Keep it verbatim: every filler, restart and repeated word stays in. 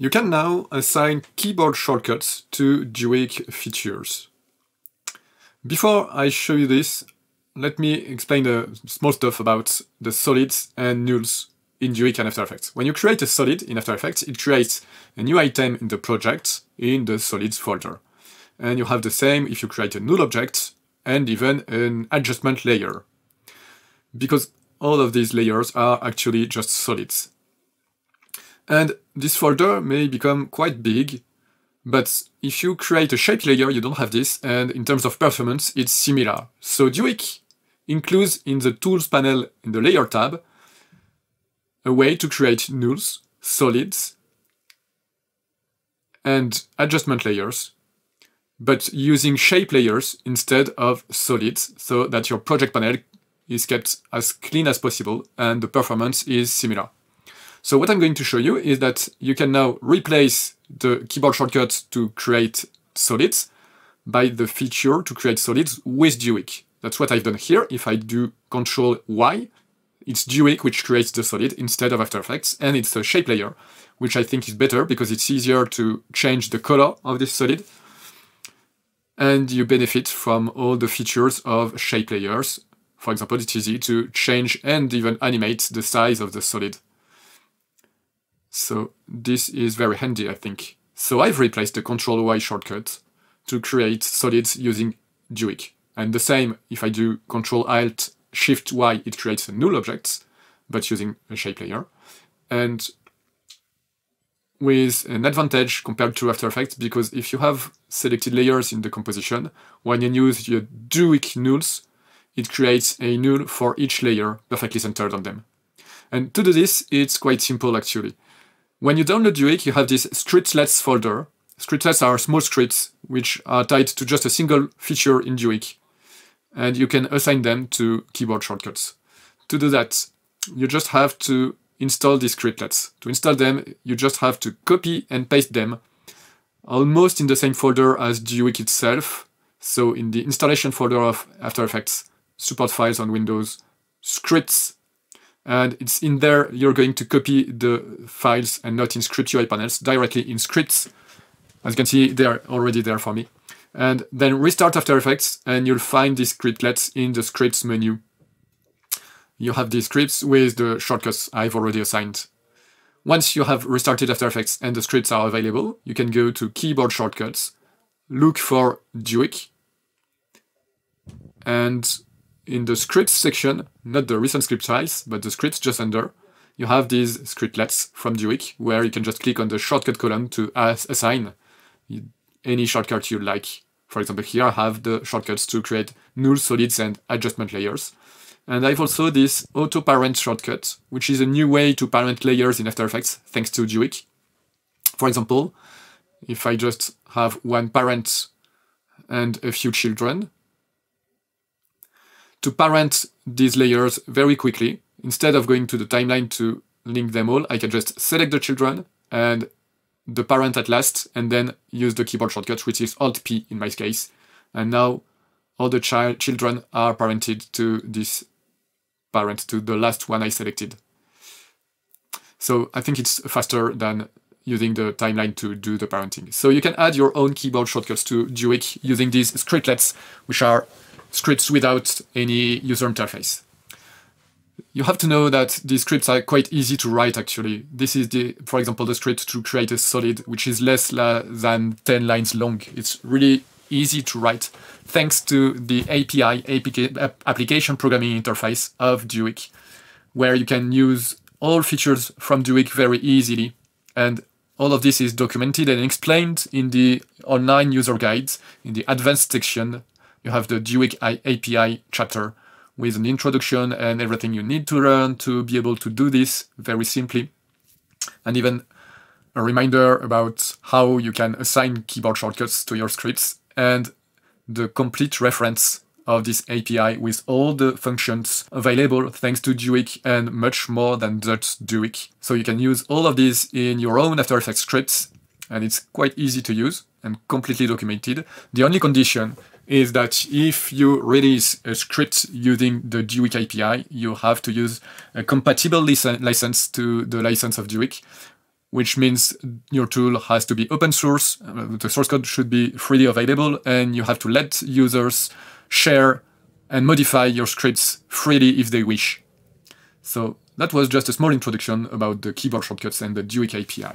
You can now assign keyboard shortcuts to Duik features. Before I show you this, let me explain the small stuff about the solids and nulls in Duik and After Effects. When you create a solid in After Effects, it creates a new item in the project in the solids folder. And you have the same if you create a null object and even an adjustment layer, because all of these layers are actually just solids. And this folder may become quite big, but if you create a shape layer, you don't have this, and in terms of performance, it's similar. So Duik includes in the Tools panel in the Layer tab a way to create nulls, solids, and adjustment layers, but using shape layers instead of solids, so that your project panel is kept as clean as possible and the performance is similar. So what I'm going to show you is that you can now replace the keyboard shortcut to create solids by the feature to create solids with Duik. That's what I've done here. If I do control Y, it's Duik which creates the solid instead of After Effects, and it's a shape layer, which I think is better because it's easier to change the color of this solid. And you benefit from all the features of shape layers. For example, it's easy to change and even animate the size of the solid. So this is very handy, I think. So I've replaced the control Y shortcut to create solids using Duik. And the same, if I do control alt shift Y, it creates a null object, but using a shape layer. And with an advantage compared to After Effects, because if you have selected layers in the composition, when you use your Duik nulls, it creates a null for each layer perfectly centered on them. And to do this, it's quite simple actually. When you download Duik, you have this scriptlets folder. Scriptlets are small scripts which are tied to just a single feature in Duik, and you can assign them to keyboard shortcuts. To do that, you just have to install these scriptlets. To install them, you just have to copy and paste them almost in the same folder as Duik itself. So in the installation folder of After Effects, support files on Windows, scripts, and it's in there you're going to copy the files and not in script U I panels, directly in scripts. As you can see, they are already there for me. And then restart After Effects and you'll find these scriptlets in the scripts menu. You have these scripts with the shortcuts I've already assigned. Once you have restarted After Effects and the scripts are available, you can go to keyboard shortcuts, look for Duik, and in the scripts section, not the recent script files, but the scripts just under, you have these scriptlets from Duik where you can just click on the shortcut column to assign any shortcut you like. For example, here I have the shortcuts to create null, solids, and adjustment layers. And I have also this auto-parent shortcut, which is a new way to parent layers in After Effects, thanks to Duik. For example, if I just have one parent and a few children, to parent these layers very quickly, instead of going to the timeline to link them all, I can just select the children and the parent at last, and then use the keyboard shortcut, which is alt P in my case. And now all the child children are parented to this parent, to the last one I selected. So I think it's faster than using the timeline to do the parenting. So you can add your own keyboard shortcuts to Duik using these scriptlets, which are scripts without any user interface. You have to know that these scripts are quite easy to write, actually. This is, the, for example, the script to create a solid, which is less la than ten lines long. It's really easy to write, thanks to the A P I, A P I application programming interface of Duik, where you can use all features from Duik very easily. And all of this is documented and explained in the online user guides. In the advanced section, you have the Duik A P I chapter with an introduction and everything you need to learn to be able to do this very simply. And even a reminder about how you can assign keyboard shortcuts to your scripts and the complete reference of this A P I with all the functions available thanks to Duik and much more than just Duik. So you can use all of these in your own After Effects scripts, and it's quite easy to use and completely documented. The only condition is that if you release a script using the Duik A P I, you have to use a compatible license to the license of Duik, which means your tool has to be open source. The source code should be freely available, and you have to let users share and modify your scripts freely if they wish. So that was just a small introduction about the keyboard shortcuts and the Duik A P I.